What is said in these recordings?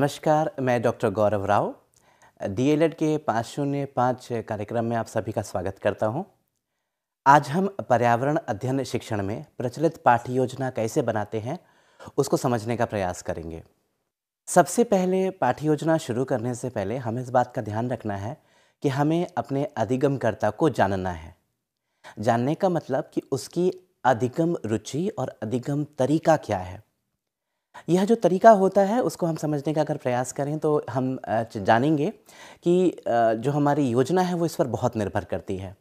नमस्कार, मैं डॉक्टर गौरव राव डीएलएड के 505 कार्यक्रम में आप सभी का स्वागत करता हूं। आज हम पर्यावरण अध्ययन शिक्षण में प्रचलित पाठ्योजना कैसे बनाते हैं उसको समझने का प्रयास करेंगे। सबसे पहले पाठ्योजना शुरू करने से पहले हमें इस बात का ध्यान रखना है कि हमें अपने अधिगमकर्ता को जानना है। जानने का मतलब कि उसकी अधिगम रुचि और अधिगम तरीका क्या है। यह जो तरीका होता है उसको हम समझने का अगर प्रयास करें तो हम जानेंगे कि जो हमारी योजना है वो इस पर बहुत निर्भर करती है।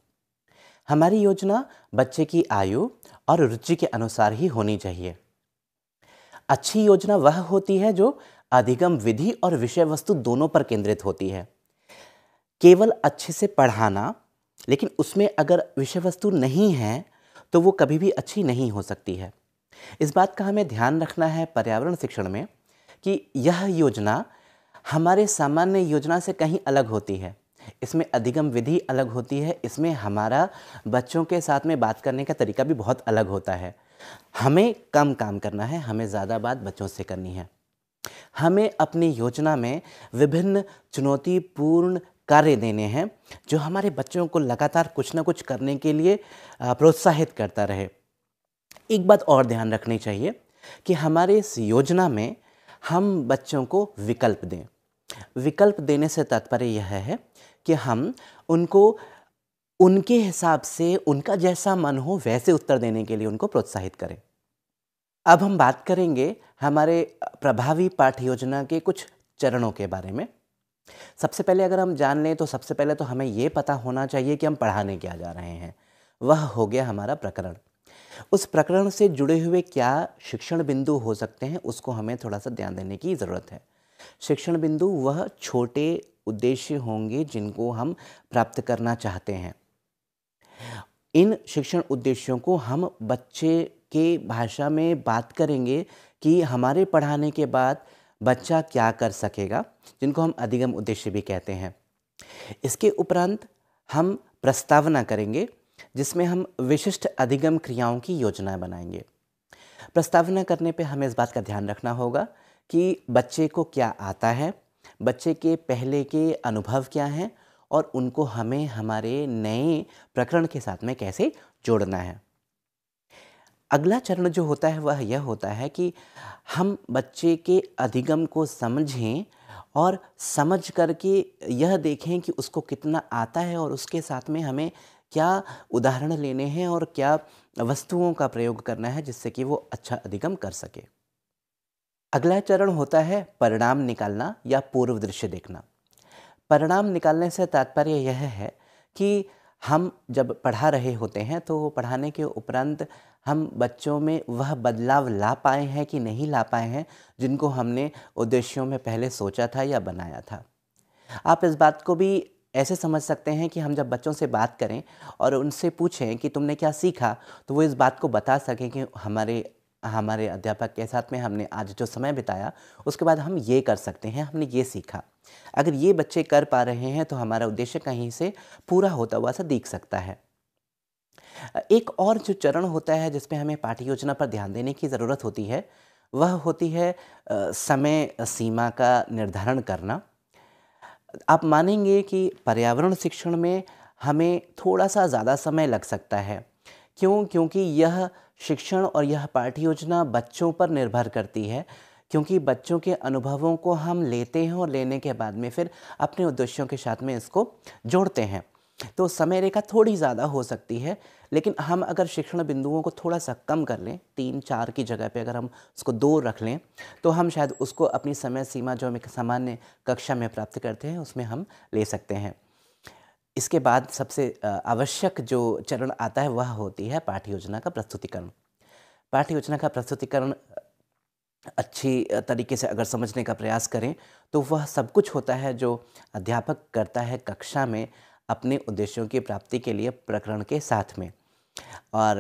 हमारी योजना बच्चे की आयु और रुचि के अनुसार ही होनी चाहिए। अच्छी योजना वह होती है जो अधिगम विधि और विषय वस्तु दोनों पर केंद्रित होती है। केवल अच्छे से पढ़ाना, लेकिन उसमें अगर विषय वस्तु नहीं है तो वो कभी भी अच्छी नहीं हो सकती है। इस बात का हमें ध्यान रखना है पर्यावरण शिक्षण में कि यह योजना हमारे सामान्य योजना से कहीं अलग होती है। इसमें अधिगम विधि अलग होती है, इसमें हमारा बच्चों के साथ में बात करने का तरीका भी बहुत अलग होता है। हमें कम काम करना है, हमें ज़्यादा बात बच्चों से करनी है। हमें अपनी योजना में विभिन्न चुनौतीपूर्ण कार्य देने हैं जो हमारे बच्चों को लगातार कुछ ना कुछ करने के लिए प्रोत्साहित करता रहे। एक बात और ध्यान रखनी चाहिए कि हमारे इस योजना में हम बच्चों को विकल्प दें। विकल्प देने से तात्पर्य यह है कि हम उनको उनके हिसाब से, उनका जैसा मन हो वैसे उत्तर देने के लिए उनको प्रोत्साहित करें। अब हम बात करेंगे हमारे प्रभावी पाठ्य योजना के कुछ चरणों के बारे में। सबसे पहले अगर हम जान लें तो सबसे पहले तो हमें ये पता होना चाहिए कि हम पढ़ाने क्या जा रहे हैं। वह हो गया हमारा प्रकरण। उस प्रकरण से जुड़े हुए क्या शिक्षण बिंदु हो सकते हैं उसको हमें थोड़ा सा ध्यान देने की ज़रूरत है। शिक्षण बिंदु वह छोटे उद्देश्य होंगे जिनको हम प्राप्त करना चाहते हैं। इन शिक्षण उद्देश्यों को हम बच्चे के भाषा में बात करेंगे कि हमारे पढ़ाने के बाद बच्चा क्या कर सकेगा, जिनको हम अधिगम उद्देश्य भी कहते हैं। इसके उपरांत हम प्रस्तावना करेंगे जिसमें हम विशिष्ट अधिगम क्रियाओं की योजना बनाएंगे। प्रस्तावना करने पे हमें इस बात का ध्यान रखना होगा कि बच्चे को क्या आता है, बच्चे के पहले के अनुभव क्या हैं और उनको हमें हमारे नए प्रकरण के साथ में कैसे जोड़ना है। अगला चरण जो होता है वह यह होता है कि हम बच्चे के अधिगम को समझें और समझ करके यह देखें कि उसको कितना आता है और उसके साथ में हमें क्या उदाहरण लेने हैं और क्या वस्तुओं का प्रयोग करना है जिससे कि वो अच्छा अधिगम कर सके। अगला चरण होता है परिणाम निकालना या पूर्व दृश्य देखना। परिणाम निकालने से तात्पर्य यह है कि हम जब पढ़ा रहे होते हैं तो पढ़ाने के उपरांत हम बच्चों में वह बदलाव ला पाए हैं कि नहीं ला पाए हैं जिनको हमने उद्देश्यों में पहले सोचा था या बनाया था। आप इस बात को भी ऐसे समझ सकते हैं कि हम जब बच्चों से बात करें और उनसे पूछें कि तुमने क्या सीखा तो वो इस बात को बता सकें कि हमारे अध्यापक के साथ में हमने आज जो समय बिताया उसके बाद हम ये कर सकते हैं, हमने ये सीखा। अगर ये बच्चे कर पा रहे हैं तो हमारा उद्देश्य कहीं से पूरा होता हुआ सा दिख सकता है। एक और जो चरण होता है जिसमें हमें पाठ्य योजना पर ध्यान देने की ज़रूरत होती है वह होती है समय सीमा का निर्धारण करना। आप मानेंगे कि पर्यावरण शिक्षण में हमें थोड़ा सा ज़्यादा समय लग सकता है। क्योंकि यह शिक्षण और यह पाठ्योजना बच्चों पर निर्भर करती है, क्योंकि बच्चों के अनुभवों को हम लेते हैं और लेने के बाद में फिर अपने उद्देश्यों के साथ में इसको जोड़ते हैं। तो समय रेखा थोड़ी ज़्यादा हो सकती है, लेकिन हम अगर शिक्षण बिंदुओं को थोड़ा सा कम कर लें, 3-4 की जगह पे अगर हम उसको 2 रख लें तो हम शायद उसको अपनी समय सीमा जो हम एक सामान्य कक्षा में प्राप्त करते हैं उसमें हम ले सकते हैं। इसके बाद सबसे आवश्यक जो चरण आता है वह होती है पाठ्योजना का प्रस्तुतिकरण। पाठ्योजना का प्रस्तुतिकरण अच्छी तरीके से अगर समझने का प्रयास करें तो वह सब कुछ होता है जो अध्यापक करता है कक्षा में अपने उद्देश्यों की प्राप्ति के लिए प्रकरण के साथ में। और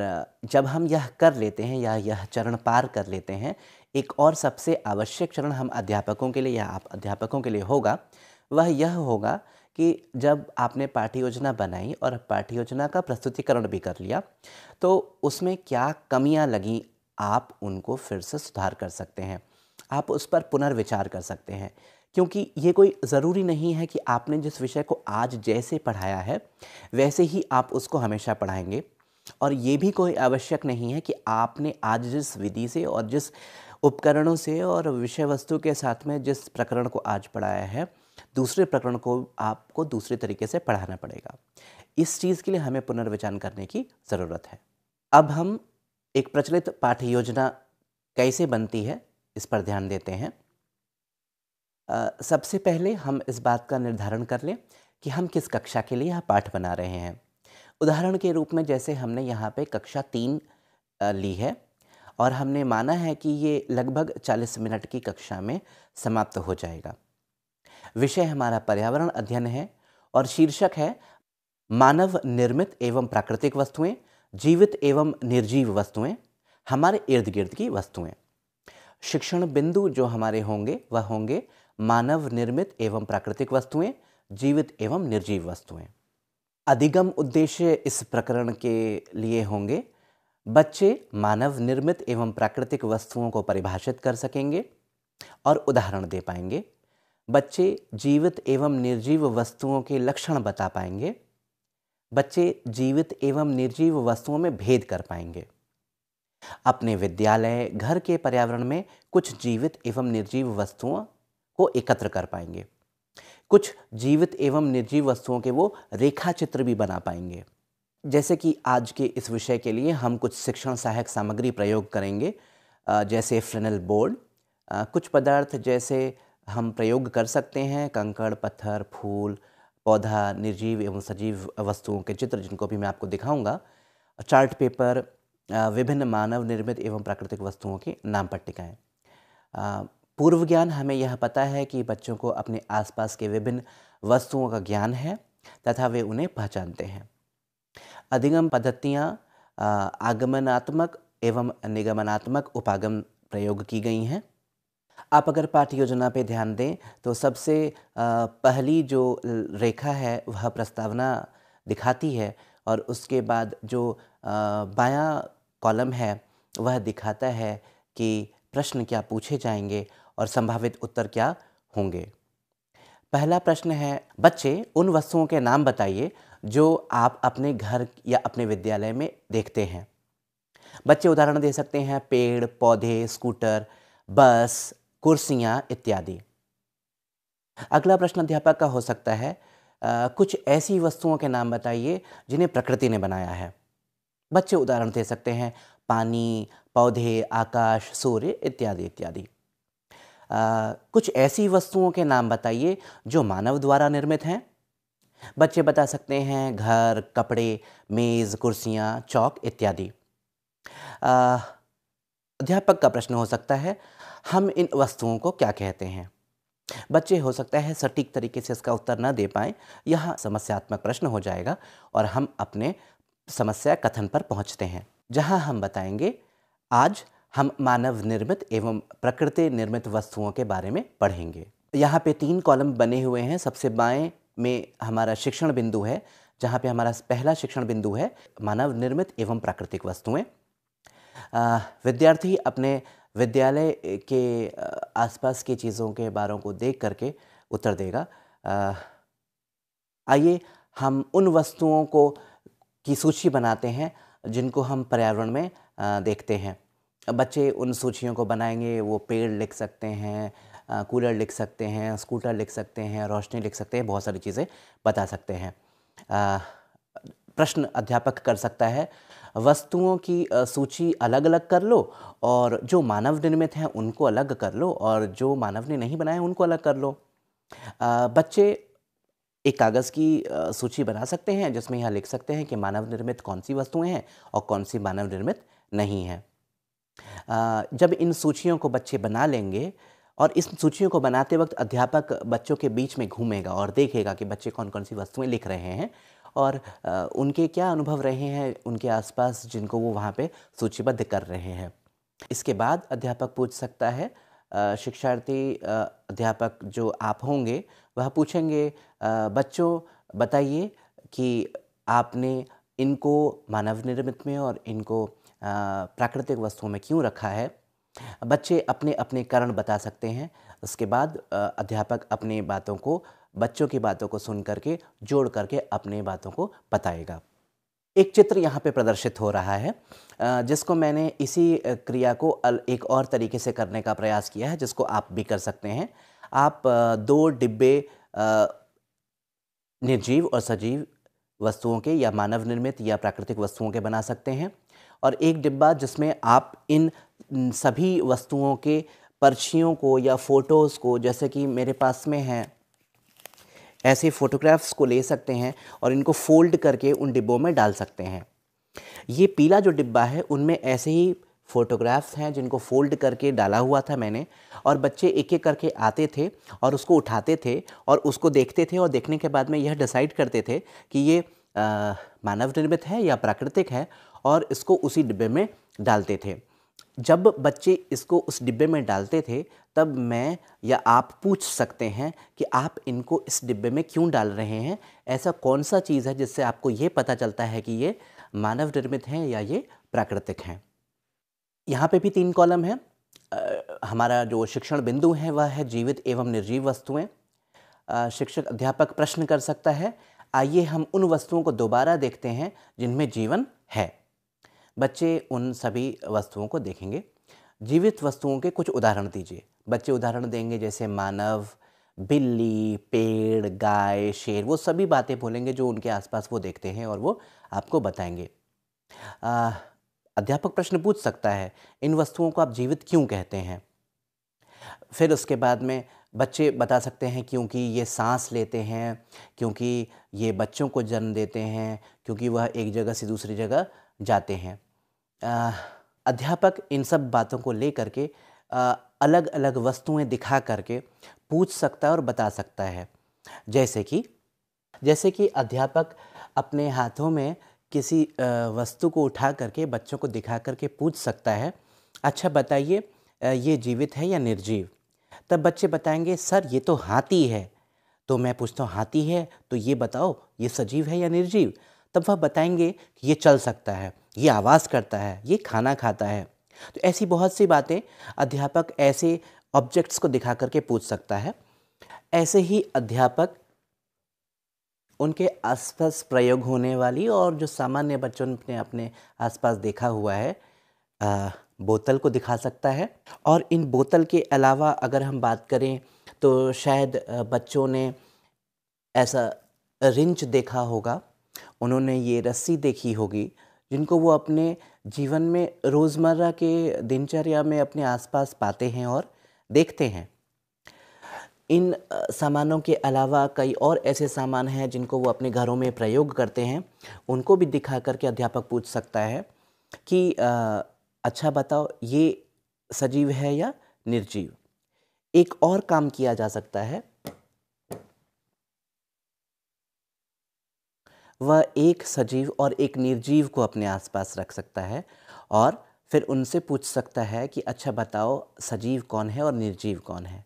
जब हम यह कर लेते हैं या यह चरण पार कर लेते हैं, एक और सबसे आवश्यक चरण हम अध्यापकों के लिए या आप अध्यापकों के लिए होगा, वह यह होगा कि जब आपने पाठ्योजना बनाई और पाठ्योजना का प्रस्तुतिकरण भी कर लिया तो उसमें क्या कमियां लगीं आप उनको फिर से सुधार कर सकते हैं। आप उस पर पुनर्विचार कर सकते हैं, क्योंकि ये कोई ज़रूरी नहीं है कि आपने जिस विषय को आज जैसे पढ़ाया है वैसे ही आप उसको हमेशा पढ़ाएंगे, और ये भी कोई आवश्यक नहीं है कि आपने आज जिस विधि से और जिस उपकरणों से और विषय वस्तु के साथ में जिस प्रकरण को आज पढ़ाया है दूसरे प्रकरण को आपको दूसरे तरीके से पढ़ाना पड़ेगा। इस चीज़ के लिए हमें पुनर्विचार करने की ज़रूरत है। अब हम एक प्रचलित पाठ्य योजना कैसे बनती है इस पर ध्यान देते हैं। सबसे पहले हम इस बात का निर्धारण कर लें कि हम किस कक्षा के लिए यह पाठ बना रहे हैं। उदाहरण के रूप में जैसे हमने यहाँ पे कक्षा 3 ली है और हमने माना है कि ये लगभग 40 मिनट की कक्षा में समाप्त हो जाएगा। विषय हमारा पर्यावरण अध्ययन है और शीर्षक है मानव निर्मित एवं प्राकृतिक वस्तुएं, जीवित एवं निर्जीव वस्तुएं, हमारे इर्द गिर्द की वस्तुएं। शिक्षण बिंदु जो हमारे होंगे वह होंगे मानव निर्मित एवं प्राकृतिक वस्तुएं, जीवित एवं निर्जीव वस्तुएं। अधिगम उद्देश्य इस प्रकरण के लिए होंगे बच्चे मानव निर्मित एवं प्राकृतिक वस्तुओं को परिभाषित कर सकेंगे और उदाहरण दे पाएंगे, बच्चे जीवित एवं निर्जीव वस्तुओं के लक्षण बता पाएंगे, बच्चे जीवित एवं निर्जीव वस्तुओं में भेद कर पाएंगे। अपने विद्यालय घर के पर्यावरण में कुछ जीवित एवं निर्जीव वस्तुओं को एकत्र कर पाएंगे, कुछ जीवित एवं निर्जीव वस्तुओं के वो रेखा चित्र भी बना पाएंगे। जैसे कि आज के इस विषय के लिए हम कुछ शिक्षण सहायक सामग्री प्रयोग करेंगे, जैसे फ्लेनल बोर्ड, कुछ पदार्थ जैसे हम प्रयोग कर सकते हैं कंकड़, पत्थर, फूल, पौधा, निर्जीव एवं सजीव वस्तुओं के चित्र जिनको भी मैं आपको दिखाऊंगा, चार्ट पेपर, विभिन्न मानव निर्मित एवं प्राकृतिक वस्तुओं के नाम पट्टिकाएँ। पूर्व ज्ञान हमें यह पता है कि बच्चों को अपने आसपास के विभिन्न वस्तुओं का ज्ञान है तथा वे उन्हें पहचानते हैं। अधिगम पद्धतियाँ आगमनात्मक एवं निगमनात्मक उपागम प्रयोग की गई हैं। आप अगर पाठ्य योजना पर ध्यान दें तो सबसे पहली जो रेखा है वह प्रस्तावना दिखाती है और उसके बाद जो बायां कॉलम है वह दिखाता है कि प्रश्न क्या पूछे जाएंगे और संभावित उत्तर क्या होंगे। पहला प्रश्न है, बच्चे उन वस्तुओं के नाम बताइए जो आप अपने घर या अपने विद्यालय में देखते हैं। बच्चे उदाहरण दे सकते हैं पेड़, पौधे, स्कूटर, बस, कुर्सियाँ इत्यादि। अगला प्रश्न अध्यापक का हो सकता है, कुछ ऐसी वस्तुओं के नाम बताइए जिन्हें प्रकृति ने बनाया है। बच्चे उदाहरण दे सकते हैं पानी, पौधे, आकाश, सूर्य इत्यादि इत्यादि। कुछ ऐसी वस्तुओं के नाम बताइए जो मानव द्वारा निर्मित हैं। बच्चे बता सकते हैं घर, कपड़े, मेज़, कुर्सियाँ, चौक इत्यादि। अध्यापक का प्रश्न हो सकता है, हम इन वस्तुओं को क्या कहते हैं। बच्चे हो सकता है सटीक तरीके से इसका उत्तर न दे पाएँ, यह समस्यात्मक प्रश्न हो जाएगा और हम अपने समस्या कथन पर पहुँचते हैं जहाँ हम बताएंगे आज हम मानव निर्मित एवं प्रकृति निर्मित वस्तुओं के बारे में पढ़ेंगे। यहाँ पे 3 कॉलम बने हुए हैं। सबसे बाएं में हमारा शिक्षण बिंदु है, जहाँ पे हमारा पहला शिक्षण बिंदु है मानव निर्मित एवं प्राकृतिक वस्तुएं। विद्यार्थी अपने विद्यालय के आसपास की चीज़ों के बारे को देख करके उत्तर देगा। आइए हम उन वस्तुओं को की सूची बनाते हैं जिनको हम पर्यावरण में देखते हैं। बच्चे उन सूचियों को बनाएंगे, वो पेड़ लिख सकते हैं, कूलर लिख सकते हैं, स्कूटर लिख सकते हैं, रोशनी लिख सकते हैं, बहुत सारी चीज़ें बता सकते हैं। प्रश्न अध्यापक कर सकता है, वस्तुओं की सूची अलग अलग कर लो और जो मानव निर्मित हैं उनको अलग कर लो और जो मानव ने नहीं बनाए उनको अलग कर लो। बच्चे एक कागज़ की सूची बना सकते हैं जिसमें यह लिख सकते हैं कि मानव निर्मित कौन सी वस्तुएं हैं और कौन सी मानव निर्मित नहीं हैं। जब इन सूचियों को बच्चे बना लेंगे और इस सूचियों को बनाते वक्त अध्यापक बच्चों के बीच में घूमेगा और देखेगा कि बच्चे कौन कौन सी वस्तुएं लिख रहे हैं और उनके क्या अनुभव रहे हैं उनके आसपास जिनको वो वहाँ पे सूचीबद्ध कर रहे हैं। इसके बाद अध्यापक पूछ सकता है, शिक्षार्थी अध्यापक जो आप होंगे वह पूछेंगे, बच्चों बताइए कि आपने इनको मानव निर्मित में और इनको प्राकृतिक वस्तुओं में क्यों रखा है। बच्चे अपने अपने कारण बता सकते हैं। उसके बाद अध्यापक अपनी बातों को, बच्चों की बातों को सुन करके जोड़ करके अपनी बातों को बताएगा। एक चित्र यहाँ पे प्रदर्शित हो रहा है जिसको मैंने इसी क्रिया को एक और तरीके से करने का प्रयास किया है, जिसको आप भी कर सकते हैं। आप दो डिब्बे निर्जीव और सजीव वस्तुओं के या मानव निर्मित या प्राकृतिक वस्तुओं के बना सकते हैं, और एक डिब्बा जिसमें आप इन सभी वस्तुओं के पर्चियों को या फ़ोटोज़ को, जैसे कि मेरे पास में हैं ऐसे फ़ोटोग्राफ्स को, ले सकते हैं और इनको फोल्ड करके उन डिब्बों में डाल सकते हैं। ये पीला जो डिब्बा है उनमें ऐसे ही फ़ोटोग्राफ्स हैं जिनको फ़ोल्ड करके डाला हुआ था मैंने, और बच्चे एक एक करके आते थे और उसको उठाते थे और उसको देखते थे, और देखने के बाद में यह डिसाइड करते थे कि ये मानव निर्मित है या प्राकृतिक है, और इसको उसी डिब्बे में डालते थे। जब बच्चे इसको उस डिब्बे में डालते थे तब मैं या आप पूछ सकते हैं कि आप इनको इस डिब्बे में क्यों डाल रहे हैं, ऐसा कौन सा चीज़ है जिससे आपको ये पता चलता है कि ये मानव निर्मित हैं या ये प्राकृतिक हैं। यहाँ पे भी तीन कॉलम हैं। हमारा जो शिक्षण बिंदु है वह है जीवित एवं निर्जीव वस्तुएं। शिक्षक अध्यापक प्रश्न कर सकता है, आइए हम उन वस्तुओं को दोबारा देखते हैं जिनमें जीवन है। बच्चे उन सभी वस्तुओं को देखेंगे। जीवित वस्तुओं के कुछ उदाहरण दीजिए। बच्चे उदाहरण देंगे जैसे मानव, बिल्ली, पेड़, गाय, शेर, वो सभी बातें बोलेंगे जो उनके आसपास वो देखते हैं और वो आपको बताएंगे। अध्यापक प्रश्न पूछ सकता है, इन वस्तुओं को आप जीवित क्यों कहते हैं। फिर उसके बाद में बच्चे बता सकते हैं क्योंकि ये सांस लेते हैं, क्योंकि ये बच्चों को जन्म देते हैं, क्योंकि वह एक जगह से दूसरी जगह जाते हैं। अध्यापक इन सब बातों को ले करके अलग अलग वस्तुएं दिखा करके पूछ सकता है और बता सकता है। जैसे कि अध्यापक अपने हाथों में किसी वस्तु को उठा करके बच्चों को दिखा करके पूछ सकता है, अच्छा बताइए ये जीवित है या निर्जीव। तब बच्चे बताएंगे, सर ये तो हाथी है। तो मैं पूछता हूँ हाथी है, तो ये बताओ ये सजीव है या निर्जीव। तब वह बताएंगे कि ये चल सकता है, ये आवाज़ करता है, ये खाना खाता है। तो ऐसी बहुत सी बातें अध्यापक ऐसे ऑब्जेक्ट्स को दिखा करके पूछ सकता है। ऐसे ही अध्यापक उनके आसपास प्रयोग होने वाली और जो सामान्य बच्चों ने अपने आसपास देखा हुआ है बोतल को दिखा सकता है। और इन बोतल के अलावा अगर हम बात करें तो शायद बच्चों ने ऐसा रिंच देखा होगा, उन्होंने ये रस्सी देखी होगी, जिनको वो अपने जीवन में रोज़मर्रा के दिनचर्या में अपने आसपास पाते हैं और देखते हैं। इन सामानों के अलावा कई और ऐसे सामान हैं जिनको वो अपने घरों में प्रयोग करते हैं, उनको भी दिखा करके अध्यापक पूछ सकता है कि अच्छा बताओ ये सजीव है या निर्जीव। एक और काम किया जा सकता है, वह एक सजीव और एक निर्जीव को अपने आसपास रख सकता है और फिर उनसे पूछ सकता है कि अच्छा बताओ सजीव कौन है और निर्जीव कौन है,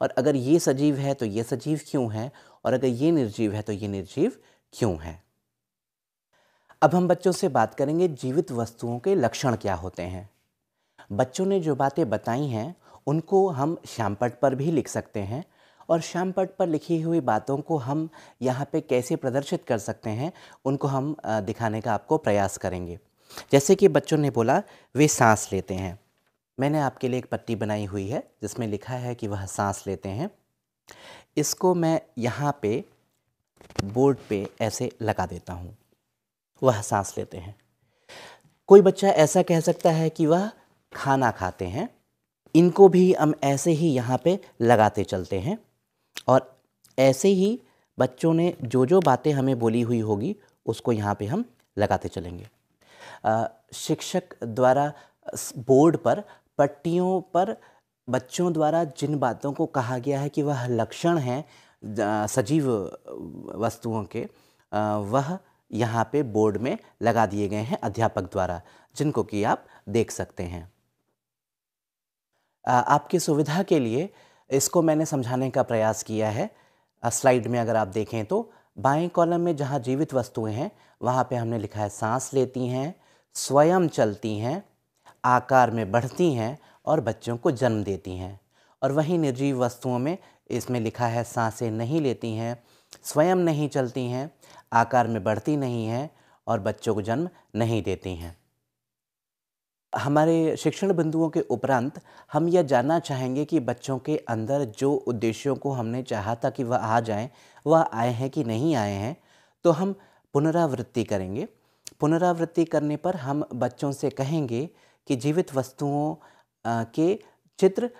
और अगर ये सजीव है तो ये सजीव क्यों है, और अगर ये निर्जीव है तो ये निर्जीव क्यों है। अब हम बच्चों से बात करेंगे जीवित वस्तुओं के लक्षण क्या होते हैं। बच्चों ने जो बातें बताई हैं उनको हम श्यामपट्ट पर भी लिख सकते हैं, और श्यामपट्ट पर लिखी हुई बातों को हम यहाँ पे कैसे प्रदर्शित कर सकते हैं उनको हम दिखाने का आपको प्रयास करेंगे। जैसे कि बच्चों ने बोला वे सांस लेते हैं, मैंने आपके लिए एक पट्टी बनाई हुई है जिसमें लिखा है कि वह सांस लेते हैं। इसको मैं यहाँ पे बोर्ड पे ऐसे लगा देता हूँ, वह सांस लेते हैं। कोई बच्चा ऐसा कह सकता है कि वह खाना खाते हैं। इनको भी हम ऐसे ही यहाँ पे लगाते चलते हैं, और ऐसे ही बच्चों ने जो जो बातें हमें बोली हुई होगी उसको यहाँ पे हम लगाते चलेंगे। शिक्षक द्वारा बोर्ड पर पट्टियों पर बच्चों द्वारा जिन बातों को कहा गया है कि वह लक्षण हैं सजीव वस्तुओं के, वह यहाँ पे बोर्ड में लगा दिए गए हैं अध्यापक द्वारा, जिनको कि आप देख सकते हैं। आपकी सुविधा के लिए इसको मैंने समझाने का प्रयास किया है। स्लाइड में अगर आप देखें तो बाएं कॉलम में जहाँ जीवित वस्तुएं हैं वहाँ पे हमने लिखा है सांस लेती हैं, स्वयं चलती हैं, आकार में बढ़ती हैं और बच्चों को जन्म देती हैं। और वहीं निर्जीव वस्तुओं में इसमें लिखा है सांसें नहीं लेती हैं, स्वयं नहीं चलती हैं, आकार में बढ़ती नहीं हैं और बच्चों को जन्म नहीं देती हैं। हमारे शिक्षण बिंदुओं के उपरांत हम यह जानना चाहेंगे कि बच्चों के अंदर जो उद्देश्यों को हमने चाहा था कि वह आ जाएं, वह आए हैं कि नहीं आए हैं। तो हम पुनरावृत्ति करेंगे। पुनरावृत्ति करने पर हम बच्चों से कहेंगे कि जीवित वस्तुओं के चित्र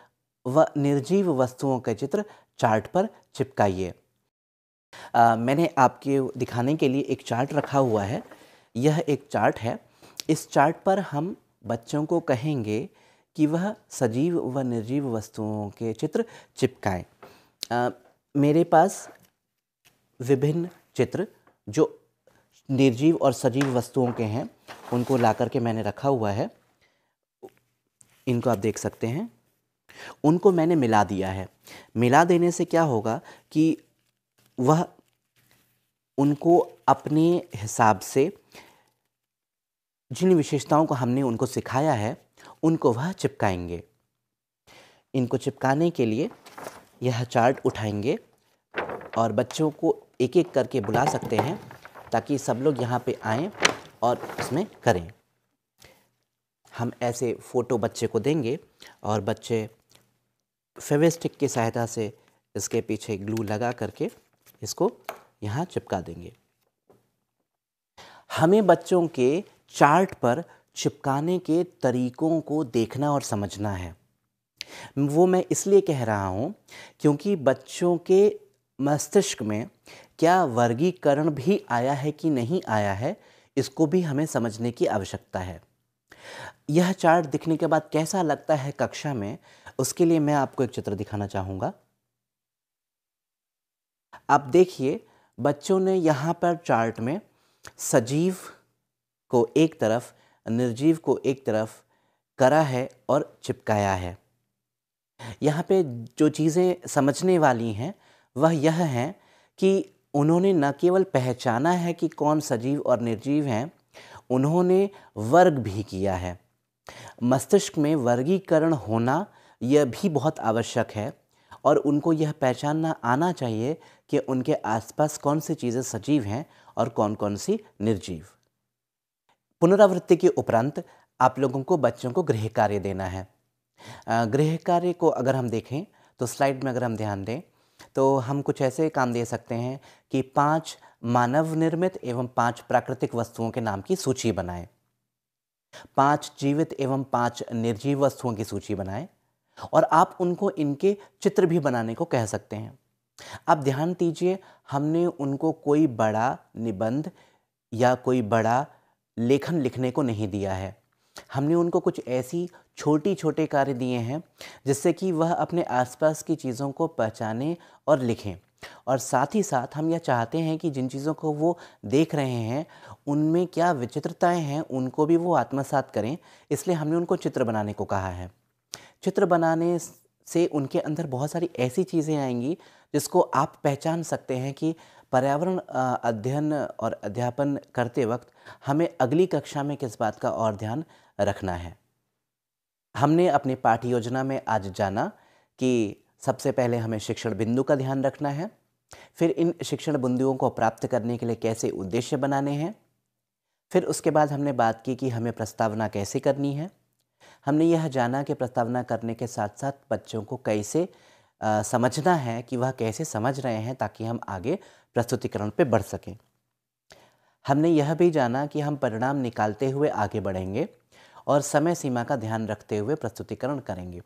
व निर्जीव वस्तुओं के चित्र चार्ट पर चिपकाइए। मैंने आपके दिखाने के लिए एक चार्ट रखा हुआ है। यह एक चार्ट है। इस चार्ट पर हम बच्चों को कहेंगे कि वह सजीव व निर्जीव वस्तुओं के चित्र चिपकाएं। मेरे पास विभिन्न चित्र जो निर्जीव और सजीव वस्तुओं के हैं उनको ला करके मैंने रखा हुआ है। इनको आप देख सकते हैं। उनको मैंने मिला दिया है। मिला देने से क्या होगा कि वह उनको अपने हिसाब से जिन विशेषताओं को हमने उनको सिखाया है उनको वह चिपकाएंगे। इनको चिपकाने के लिए यह चार्ट उठाएंगे और बच्चों को एक एक करके बुला सकते हैं ताकि सब लोग यहाँ पे आएं और इसमें करें। हम ऐसे फ़ोटो बच्चे को देंगे और बच्चे फेविस्टिक की सहायता से इसके पीछे ग्लू लगा करके इसको यहाँ चिपका देंगे। हमें बच्चों के चार्ट पर चिपकाने के तरीकों को देखना और समझना है। वो मैं इसलिए कह रहा हूँ क्योंकि बच्चों के मस्तिष्क में क्या वर्गीकरण भी आया है कि नहीं आया है, इसको भी हमें समझने की आवश्यकता है। यह चार्ट दिखने के बाद कैसा लगता है कक्षा में, उसके लिए मैं आपको एक चित्र दिखाना चाहूँगा। आप देखिए, बच्चों ने यहाँ पर चार्ट में सजीव को एक तरफ, निर्जीव को एक तरफ करा है और चिपकाया है। यहाँ पे जो चीज़ें समझने वाली हैं वह यह हैं कि उन्होंने न केवल पहचाना है कि कौन सजीव और निर्जीव हैं, उन्होंने वर्ग भी किया है। मस्तिष्क में वर्गीकरण होना यह भी बहुत आवश्यक है और उनको यह पहचानना आना चाहिए कि उनके आसपास कौन सी चीज़ें सजीव हैं और कौन कौन सी निर्जीव। पुनरावृत्ति के उपरांत आप लोगों को बच्चों को गृह कार्य देना है। गृह कार्य को अगर हम देखें तो स्लाइड में अगर हम ध्यान दें तो हम कुछ ऐसे काम दे सकते हैं कि 5 मानव निर्मित एवं 5 प्राकृतिक वस्तुओं के नाम की सूची बनाएं, 5 जीवित एवं 5 निर्जीव वस्तुओं की सूची बनाएं और आप उनको इनके चित्र भी बनाने को कह सकते हैं। आप ध्यान दीजिए, हमने उनको कोई बड़ा निबंध या कोई बड़ा लेखन लिखने को नहीं दिया है। हमने उनको कुछ ऐसी छोटी छोटे कार्य दिए हैं जिससे कि वह अपने आसपास की चीज़ों को पहचाने और लिखें। और साथ ही साथ हम यह चाहते हैं कि जिन चीज़ों को वो देख रहे हैं उनमें क्या विचित्रताएं हैं उनको भी वो आत्मसात करें, इसलिए हमने उनको चित्र बनाने को कहा है। चित्र बनाने से उनके अंदर बहुत सारी ऐसी चीज़ें आएंगी जिसको आप पहचान सकते हैं कि पर्यावरण अध्ययन और अध्यापन करते वक्त हमें अगली कक्षा में किस बात का और ध्यान रखना है। हमने अपने पाठ्योजना में आज जाना कि सबसे पहले हमें शिक्षण बिंदु का ध्यान रखना है, फिर इन शिक्षण बिंदुओं को प्राप्त करने के लिए कैसे उद्देश्य बनाने हैं, फिर उसके बाद हमने बात की कि हमें प्रस्तावना कैसे करनी है। हमने यह जाना कि प्रस्तावना करने के साथ साथ बच्चों को कैसे समझना है कि वह कैसे समझ रहे हैं ताकि हम आगे प्रस्तुतिकरण पे बढ़ सकें। हमने यह भी जाना कि हम परिणाम निकालते हुए आगे बढ़ेंगे और समय सीमा का ध्यान रखते हुए प्रस्तुतिकरण करेंगे।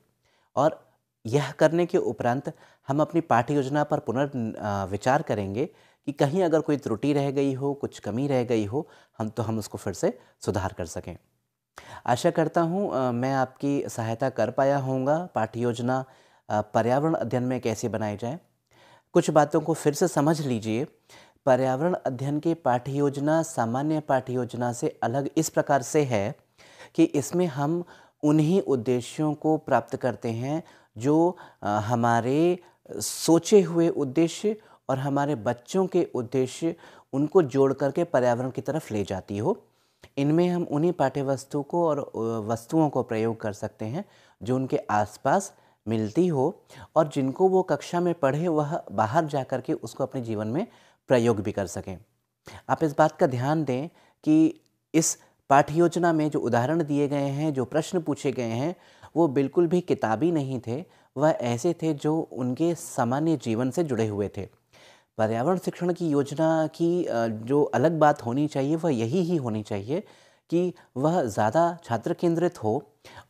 और यह करने के उपरांत हम अपनी पाठ्य योजना पर पुनर्विचार करेंगे कि कहीं अगर कोई त्रुटि रह गई हो, कुछ कमी रह गई हो, हम उसको फिर से सुधार कर सकें। आशा करता हूँ मैं आपकी सहायता कर पाया होऊंगा। पाठ्य योजना पर्यावरण अध्ययन में कैसे बनाई जाए, कुछ बातों को फिर से समझ लीजिए। पर्यावरण अध्ययन की पाठ्य योजना सामान्य पाठ्य योजना से अलग इस प्रकार से है कि इसमें हम उन्हीं उद्देश्यों को प्राप्त करते हैं जो हमारे सोचे हुए उद्देश्य और हमारे बच्चों के उद्देश्य, उनको जोड़ करके पर्यावरण की तरफ ले जाती हो। इनमें हम उन्हीं पाठ्य वस्तु को और वस्तुओं को प्रयोग कर सकते हैं जो उनके आसपास मिलती हो और जिनको वो कक्षा में पढ़े वह बाहर जा कर के उसको अपने जीवन में प्रयोग भी कर सकें। आप इस बात का ध्यान दें कि इस पाठ्योजना में जो उदाहरण दिए गए हैं, जो प्रश्न पूछे गए हैं, वो बिल्कुल भी किताबी नहीं थे, वह ऐसे थे जो उनके सामान्य जीवन से जुड़े हुए थे। पर्यावरण शिक्षण की योजना की जो अलग बात होनी चाहिए वह यही ही होनी चाहिए कि वह ज़्यादा छात्र केंद्रित हो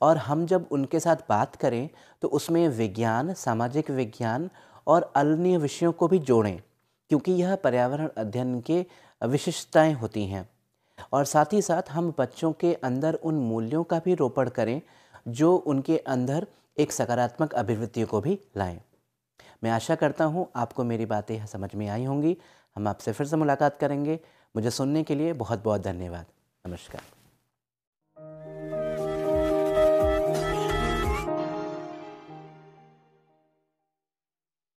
और हम जब उनके साथ बात करें तो उसमें विज्ञान, सामाजिक विज्ञान और अन्य विषयों को भी जोड़ें, क्योंकि यह पर्यावरण अध्ययन के विशिष्टताएं होती हैं। और साथ ही साथ हम बच्चों के अंदर उन मूल्यों का भी रोपण करें जो उनके अंदर एक सकारात्मक अभिवृत्ति को भी लाएं। मैं आशा करता हूं आपको मेरी बातें समझ में आई होंगी। हम आपसे फिर से मुलाकात करेंगे। मुझे सुनने के लिए बहुत बहुत धन्यवाद। नमस्कार।